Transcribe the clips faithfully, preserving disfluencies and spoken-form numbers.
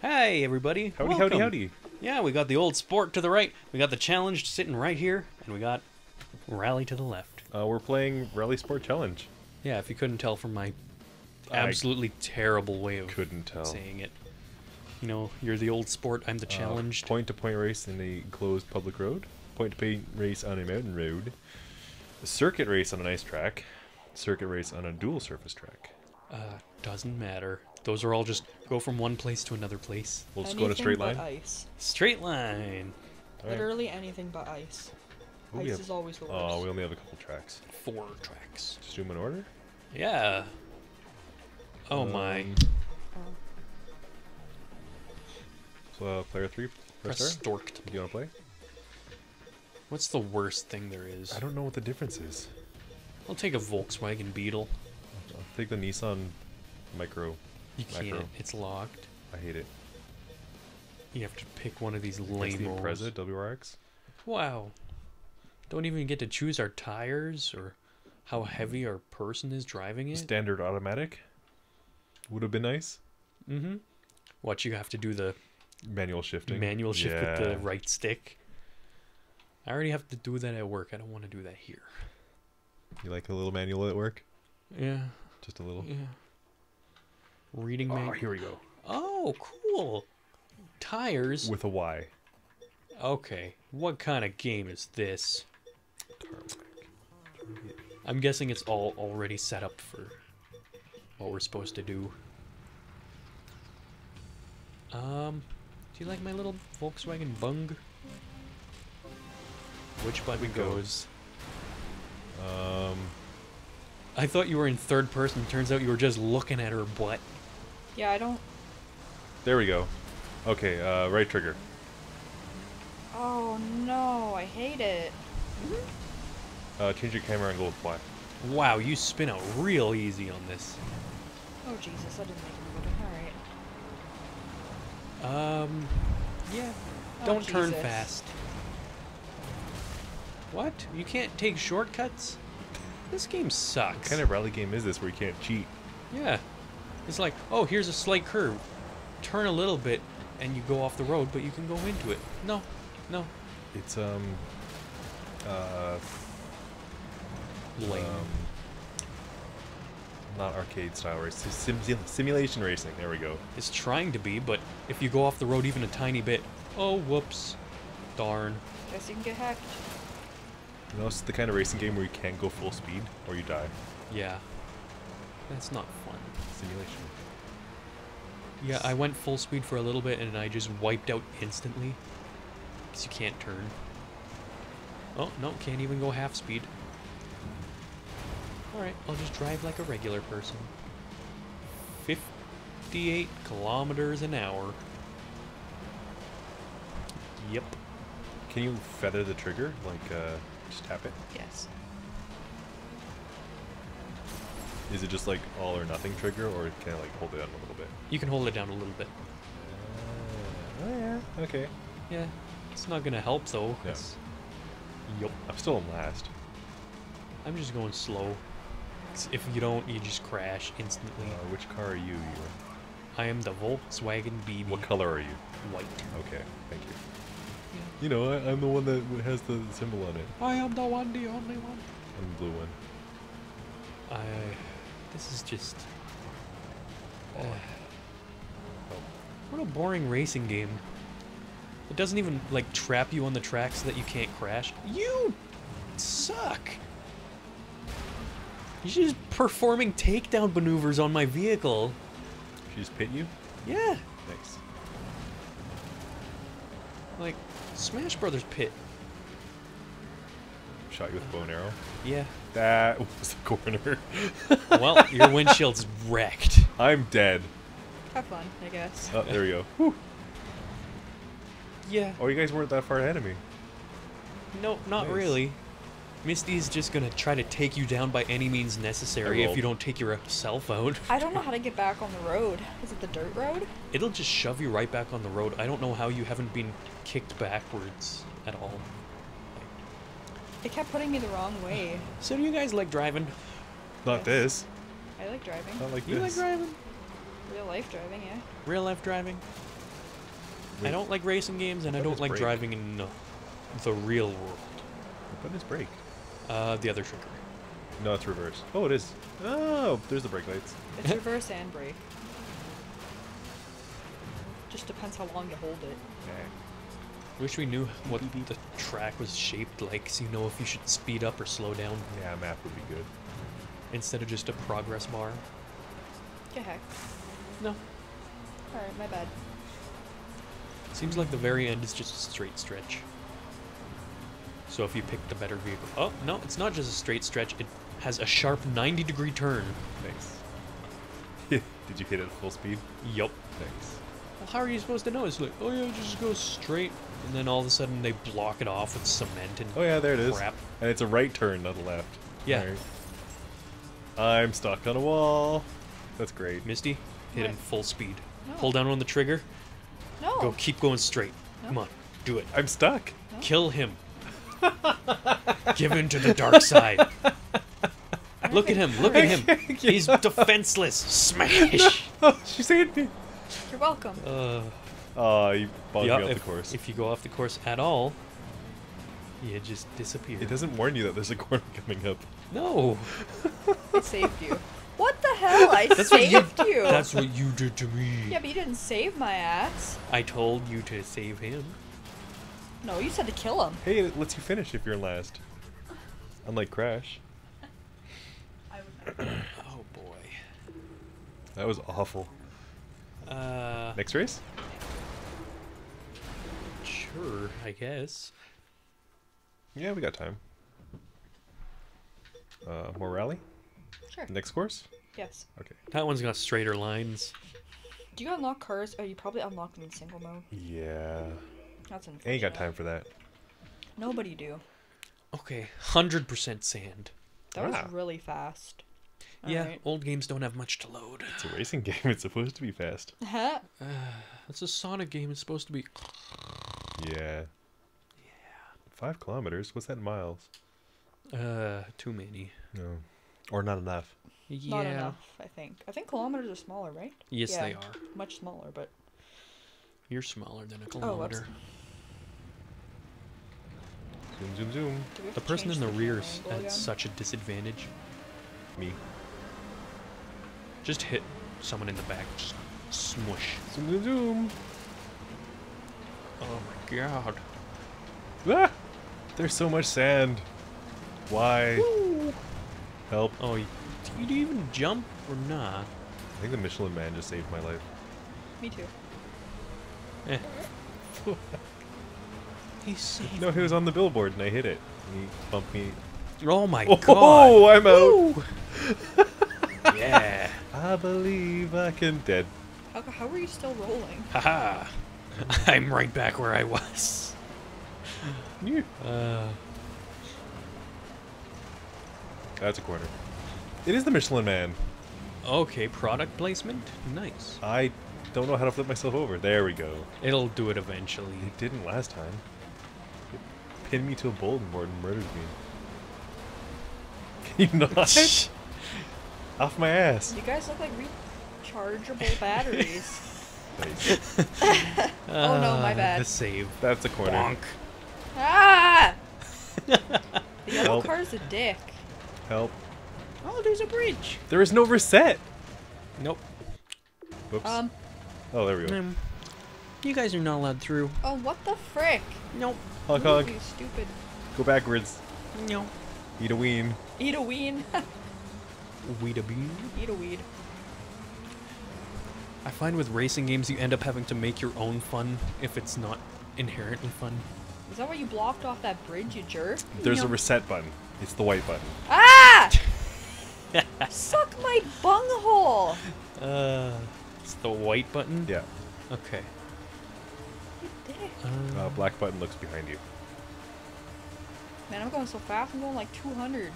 Hey, everybody. Howdy, Welcome. howdy, howdy. Yeah, we got the old sport to the right, we got the challenge sitting right here, and we got rally to the left. Uh, we're playing RalliSport Challenge. Yeah, if you couldn't tell from my absolutely I terrible way of couldn't tell. saying it. You know, you're the old sport, I'm the challenged. Uh, point-to-point race in a closed public road. Point-to-point race on a mountain road. A circuit race on an ice track. Circuit race on a dual surface track. Uh, doesn't matter. Those are all just go from one place to another place. We'll just anything go in a straight line. Ice. Straight line. Right. Literally anything but ice. Ooh, ice have, is always the worst. Oh, we only have a couple tracks. Four tracks. Just do them in order? Yeah. Oh um, my. Oh. So, uh, player three, press start. Storked. Do you want to play? What's the worst thing there is? I don't know what the difference is. I'll take a Volkswagen Beetle. I'll take the Nissan Micro. You Micro. can't. It's locked. I hate it. You have to pick one of these lame ones. That's the Impreza W R X. Wow. Don't even get to choose our tires or how heavy our person is driving it. Standard automatic would have been nice. Mm-hmm. What, you have to do the manual shifting. Manual shift yeah. with the right stick. I already have to do that at work. I don't want to do that here. You like a little manual at work? Yeah. Just a little? Yeah. Reading manual. Oh, here we go. Oh, cool. Tires. With a Y. Okay. What kind of game is this? I'm guessing it's all already set up for what we're supposed to do. Um, do you like my little Volkswagen bung? Which button goes? Um, I thought you were in third person. Turns out you were just looking at her butt. Yeah, I don't. There we go. Okay, uh, right trigger. Oh no, I hate it. Uh, change your camera angle with Y. Wow, you spin out real easy on this. Oh Jesus, I didn't make it. All right. Um, yeah. Oh, don't Jesus. turn fast. What? You can't take shortcuts? This game sucks. What kind of rally game is this where you can't cheat? Yeah. It's like, oh, here's a slight curve. Turn a little bit and you go off the road, but you can go into it. No. No. It's, um... Uh... Lame. Um, not arcade style race. Sim simulation racing. There we go. It's trying to be, but if you go off the road even a tiny bit... Oh, whoops. Darn. Guess you can get hacked. You know, it's the kind of racing game where you can't go full speed or you die. Yeah. That's not fun. Simulation. Yeah, I went full speed for a little bit and I just wiped out instantly. Because you can't turn. Oh, no, can't even go half speed. Alright, I'll just drive like a regular person. fifty-eight kilometers an hour. Yep. Can you feather the trigger? Like, uh... just tap it? Yes. Is it just like all or nothing trigger, or can I like hold it down a little bit? You can hold it down a little bit. Uh, oh yeah, okay. Yeah, it's not gonna help though. No. Yup. I'm still in last. I'm just going slow. If you don't, you just crash instantly. Uh, which car are you, Ewan? I am the Volkswagen Beetle. What color are you? White. Okay, thank you. You know, I, I'm the one that has the symbol on it. I am the one, the only one. I'm the blue one. I... This is just... Uh, oh. What a boring racing game. It doesn't even, like, trap you on the track so that you can't crash. You suck! You're just performing takedown maneuvers on my vehicle. She just pit you? Yeah. Nice. Like... Smash Brothers pit. Shot you with a bow and arrow? Yeah. That was a corner. Well, your windshield's wrecked. I'm dead. Have fun, I guess. Oh, there we go. Whew. Yeah. Oh, you guys weren't that far ahead of me. No, not nice. really. Misty's just gonna try to take you down by any means necessary if you don't take yourself out. I don't know how to get back on the road. Is it the dirt road? It'll just shove you right back on the road. I don't know how you haven't been kicked backwards at all. It kept putting me the wrong way. So do you guys like driving? Not yes. this. I like driving. Not like you this. You like driving? Real life driving, yeah. Real life driving? Wait. I don't like racing games, and I don't like brake? driving in uh, the real world. What button is brake? Uh, the other trigger. No, it's reverse. Oh, it is. Oh, there's the brake lights. It's reverse and brake. Just depends how long you hold it. Okay. Wish we knew what the track was shaped like, so you know if you should speed up or slow down. Yeah, a map would be good. Instead of just a progress bar. The heck. No. Alright, my bad. Seems like the very end is just a straight stretch. So if you pick the better vehicle... Oh, no, it's not just a straight stretch. It has a sharp ninety degree turn. Thanks. Did you hit it at full speed? Yup. Thanks. Well, how are you supposed to know? It's like, oh yeah, just go straight. And then all of a sudden they block it off with cement and crap. Oh yeah, there it crap. is. And it's a right turn, not a left. Yeah. Right. I'm stuck on a wall. That's great. Misty, hit what? him full speed. No. Pull down on the trigger. No. Go, keep going straight. No. Come on, do it. I'm stuck. No. Kill him. Give in to the dark side. Look at him, look at him. He's defenseless. Smash. No, she saved me. You're welcome. Uh, oh, you bugged yeah, me off if, the course. If you go off the course at all, you just disappear. It doesn't warn you that there's a corner coming up. No. It saved you. What the hell? I that's saved you, you. That's what you did to me. Yeah, but you didn't save my ass. I told you to save him. No, you said to kill him. Hey, it lets you finish if you're last. Unlike Crash. I would not. Oh, boy. That was awful. Uh, Next race? Sure, I guess. Yeah, we got time. Uh, more rally? Sure. Next course? Yes. Okay. That one's got straighter lines. Do you unlock cars? Oh, you probably unlock them in single mode. Yeah. That's unfortunate. Ain't got time for that. Nobody do. Okay, one hundred percent sand. That wow. was really fast. All yeah, right. Old games don't have much to load. It's a racing game. It's supposed to be fast. uh, it's a Sonic game. It's supposed to be... Yeah. Yeah. Five kilometers? What's that in miles? Uh, too many. No. Or not enough. Yeah. Not enough, I think. I think kilometers are smaller, right? Yes, yeah, they are. Much smaller, but... You're smaller than a kilometer. Oh, zoom, zoom, zoom. The person in the, the rear's at again? such a disadvantage. Me. Just hit someone in the back. Just smush. Zoom, zoom, zoom. Oh my god. Ah! There's so much sand. Why? Woo. Help. Oh, you, did you even jump or not? I think the Michelin Man just saved my life. Me too. Eh. He saved No, he was on the billboard and I hit it. And he bumped me. Oh my oh, god. Oh, I'm out. Yeah. I believe I can dead. How, how are you still rolling? Haha. I'm right back where I was. Yeah. Uh, That's a corner. It is the Michelin Man. Okay, product placement. Nice. I don't know how to flip myself over. There we go. It'll do it eventually. It didn't last time. It pinned me to a bulletin board and murdered me. Can you not? Off my ass. You guys look like rechargeable batteries. Oh no, my bad. The save. That's a corner. Bonk. Ah! The yellow car's a dick. Help. Oh, there's a bridge. There is no reset. Nope. Oops. Um. Oh, there we go. Um, you guys are not allowed through. Oh, what the frick? Nope. Hog hog. You stupid. Go backwards. No. Eat a ween. Eat a ween. Weed a bean. Eat a weed. I find with racing games you end up having to make your own fun if it's not inherently fun. Is that why you blocked off that bridge, you jerk? There's no. a reset button. It's the white button. Ah! Suck my bunghole! Uh... It's the white button? Yeah. Okay. You dick. Uh, uh, black button looks behind you. Man, I'm going so fast. I'm going like two hundred.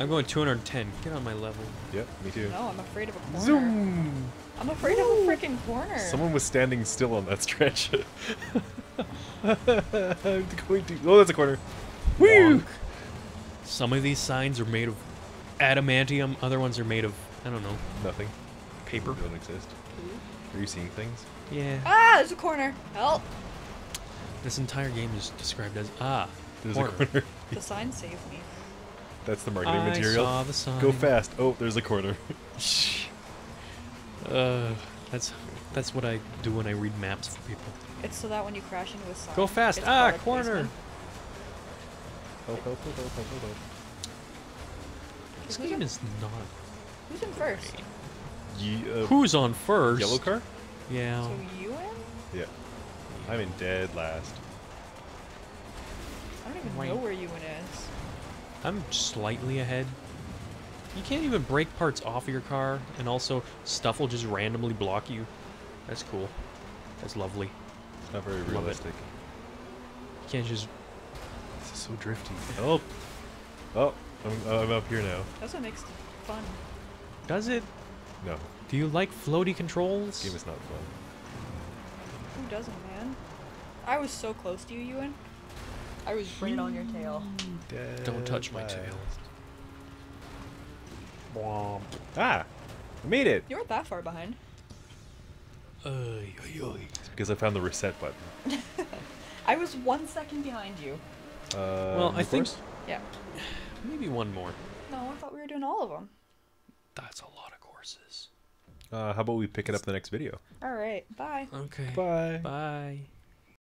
I'm going two hundred ten. Get on my level. Yep, me too. No, I'm afraid of a corner. Zoom! I'm afraid Woo! of a freaking corner. Someone was standing still on that stretch. I'm going to... Oh, that's a corner. Woo! Some of these signs are made of adamantium. Other ones are made of, I don't know. Nothing. Paper. They don't exist. Are you seeing things? Yeah. Ah, there's a corner. Help. This entire game is described as ah. There's corner. a corner. The sign saved me. That's the marketing I material. I saw the sign. Go fast. Oh, there's a corner. Shh. Uh, that's that's what I do when I read maps for people. It's so that when you crash into a sign. Go fast. Ah, corner. Help, help, help, help, help, help. This game is not. Who's in first? Ye uh, Who's on first? Yellow car? Yeah. So you in? Yeah. I'm in dead last. I don't even right. know where Ewan is. I'm slightly ahead. You can't even break parts off of your car, and also stuff will just randomly block you. That's cool. That's lovely. It's not very realistic. You can't just... This is so drifty. Oh! Oh! I'm, I'm up here now. That's what makes it fun. Does it? No. Do you like floaty controls? This game is not fun. Who doesn't, man? I was so close to you, Ewan. I was right on your tail. Dead Don't touch my last. tail. Womp. Ah! I made it! You weren't that far behind. Oy, oy, oy. It's because I found the reset button. I was one second behind you. Uh, well, I think... Course? Yeah. Maybe one more. No, I thought we were doing all of them. That's a lot of courses. Uh, how about we pick it up in the next video? All right. Bye. Okay. Bye. Bye.